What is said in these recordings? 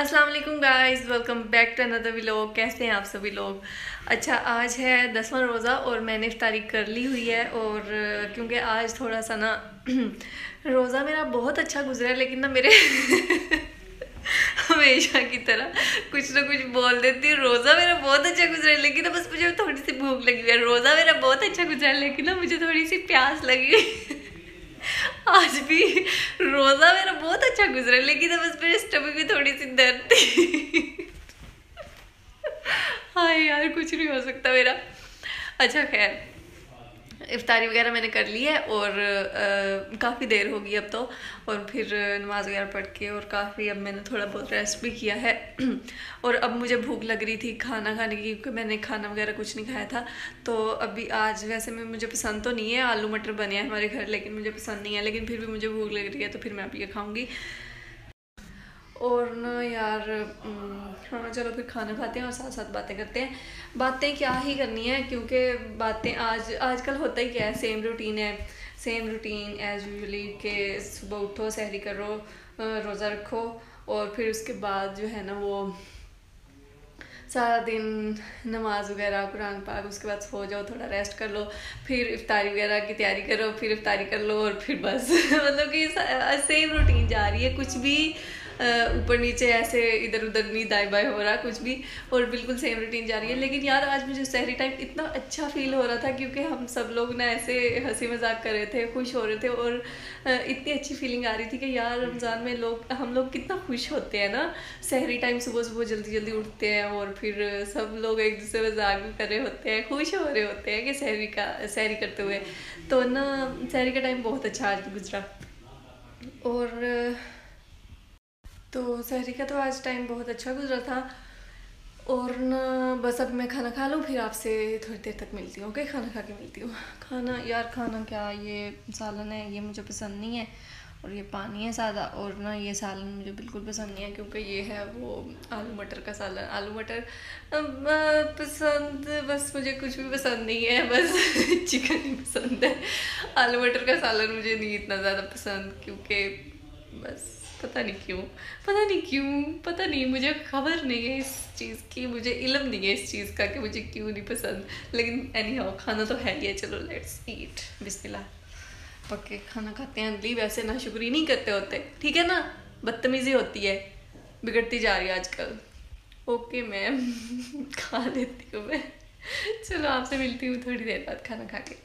अस्सलाम वालेकुम guys, welcome back to another vlog. कैसे हैं आप सभी लोग? अच्छा, आज है 10वां रोज़ा और मैंने इफ्तारी कर ली हुई है। और क्योंकि आज थोड़ा सा ना रोज़ा मेरा बहुत अच्छा गुजरा है, लेकिन ना मेरे हमेशा की तरह कुछ ना कुछ बोल देती है। रोज़ा मेरा बहुत अच्छा गुजरा है लेकिन ना बस मुझे थोड़ी सी भूख लगी हुई है। रोज़ा मेरा बहुत अच्छा गुजरा है लेकिन ना मुझे थोड़ी सी प्यास लगी हुई। आज भी रोज़ा मेरा बहुत अच्छा गुजरा लेकिन बस मेरे स्टमक में थोड़ी सी दर्द थी। हाँ यार, कुछ नहीं हो सकता मेरा। अच्छा खैर, इफ्तारी वगैरह मैंने कर ली है और काफ़ी देर होगी अब तो। और फिर नमाज वगैरह पढ़ के और काफ़ी अब मैंने थोड़ा बहुत रेस्ट भी किया है। और अब मुझे भूख लग रही थी खाना खाने की, क्योंकि मैंने खाना वगैरह कुछ नहीं खाया था। तो अभी आज वैसे मैं मुझे पसंद तो नहीं है, आलू मटर बने हैं हमारे घर लेकिन मुझे पसंद नहीं है, लेकिन फिर भी मुझे भूख लग रही है तो फिर मैं अब ये खाऊँगी। और ना यार, हाँ चलो फिर खाना खाते हैं और साथ साथ बातें करते हैं। बातें क्या ही करनी है, क्योंकि बातें आजकल होता ही क्या है, सेम रूटीन है, सेम रूटीन एज यूजुअली के सुबह उठो, सहरी करो, रोज़ा रखो और फिर उसके बाद जो है ना वो सारा दिन नमाज वगैरह, कुरान पाक, उसके बाद सो जाओ, थोड़ा रेस्ट कर लो, फिर इफ्तारी वगैरह की तैयारी करो, फिर इफ्तारी कर लो और फिर बस मतलब कि सेम रूटीन जा रही है। कुछ भी ऊपर नीचे ऐसे इधर उधर नहीं, दाएं बाएं हो रहा कुछ भी, और बिल्कुल सेम रूटीन जा रही है। लेकिन यार आज मुझे सहरी टाइम इतना अच्छा फील हो रहा था, क्योंकि हम सब लोग ना ऐसे हंसी मजाक कर रहे थे, खुश हो रहे थे और इतनी अच्छी फीलिंग आ रही थी कि यार रमज़ान में हम लोग कितना खुश होते हैं ना। सहरी टाइम सुबह सुबह जल्दी जल्दी उठते हैं और फिर सब लोग एक दूसरे मजाक भी कर रहे होते हैं, खुश हो रहे होते हैं कि सहरी करते हुए। तो ना सहरी का टाइम बहुत अच्छा आज गुजरा। और तो सहरी का तो आज टाइम बहुत अच्छा गुजरा था। और ना बस अब मैं खाना खा लूँ, फिर आपसे थोड़ी देर तक मिलती हूँ। ओके, खाना खा के मिलती हूँ। खाना यार, खाना क्या, ये सालन है, ये मुझे पसंद नहीं है, और ये पानी है सादा। और ना ये सालन मुझे बिल्कुल पसंद नहीं है, क्योंकि ये है वो आलू मटर का सालन। आलू मटर पसंद, बस मुझे कुछ भी पसंद नहीं है, बस चिकन ही पसंद है। आलू मटर का सालन मुझे नहीं इतना ज़्यादा पसंद, क्योंकि बस पता नहीं क्यों, मुझे खबर नहीं है इस चीज़ की, मुझे इल्म नहीं है इस चीज़ का कि मुझे क्यों नहीं पसंद। लेकिन एनी हाउ खाना तो है ही है। चलो लेट्स ईट, बिस्मिल्लाह। पक्के खाना खाते हैं। अंदली वैसे ना शुक्री नहीं करते होते, ठीक है ना, बदतमीज़ी होती है, बिगड़ती जा रही है आजकल। ओके मैम, खा लेती हूँ मैं। चलो आपसे मिलती हूँ थोड़ी देर बाद खाना खा के।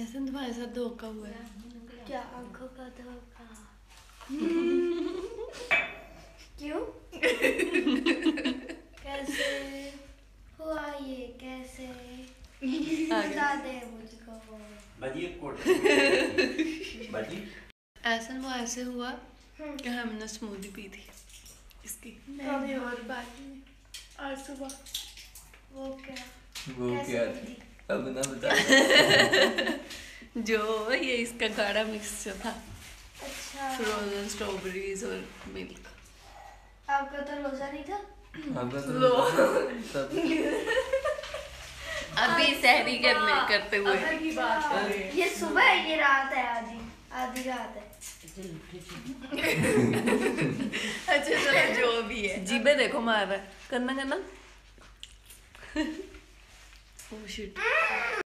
ऐसा तुम्हारे साथ धोखा हुआ है क्या? आंखों का धोखा। क्यों? कैसे हुआ ये, कैसे बता दे मुझको। ऐसा वो ऐसे हुआ कि हमने स्मूदी पी थी इसकी, मैंने और बाकी और सुबह वो क्या थी अब ना बता। जो ये इसका गाढ़ा मिक्सचर था, अच्छा, फ्रोजन स्ट्रॉबेरीज और मिल्क। आपका तो रोजा नहीं था? अभी सहरी करते हुए की बात करें। ये सुबह है, ये रात है, आधी रात है। अच्छा चलो, जो भी है, जीभे देखो मार रहा है। करना